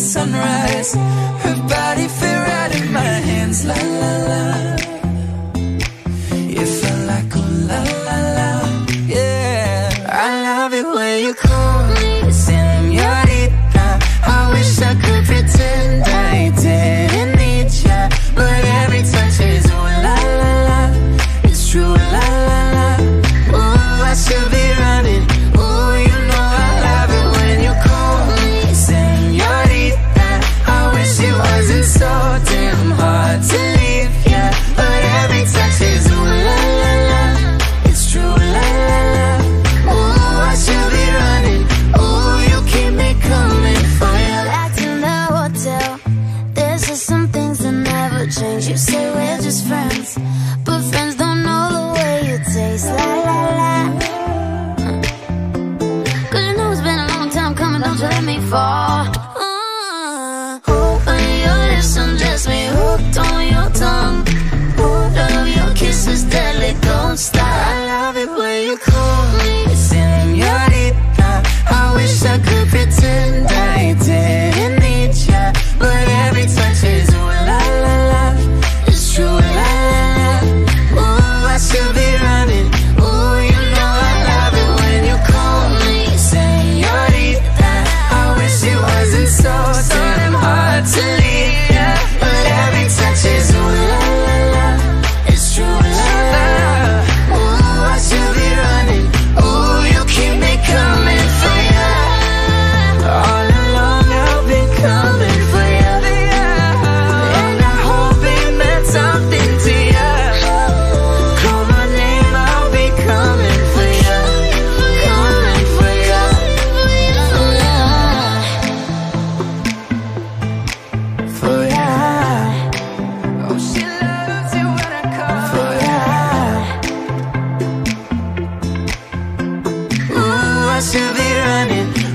sunrise. Her body fit right in my hands. La la la, it felt like oh la la la. Yeah, I love it when you call me señorita. I wish I could pretend I didn't need ya, but every touch is oh la la la. It's true la la la. Oh, I should be running. Oh, you know I love it when you call me señorita. I wish it wasn't so damn hard to leave ya, but every touch is ooh la la la. It's true la la la. Oh, I should be running. Oh, you keep me coming for you. Locked in the hotel, there's just some things that never change. You say we're just friends, but friends don't know the way you taste. La la la. Let me fall. Open your lips and dress me hooked on your tongue. Oh, love your kisses deadly, don't stop. I love it when you call me señorita. I wish I could pretend I didn't need ya, but every touch is ooh la la la. It's true la la la. Oh, I should be running. Oh, you know I love it when you call me señorita. It wasn't so damn hard to leave, yeah. But every touch is ooh la la la. It's true la la la. Ooh, I should be running. Ooh, you keep me coming for ya. All along I've been coming for ya, and I hope it meant something to ya. Call my name, I'll be coming for ya, coming for ya. Oh, yeah. Oh, she loves it when I call for ya. Ooh, I should be running.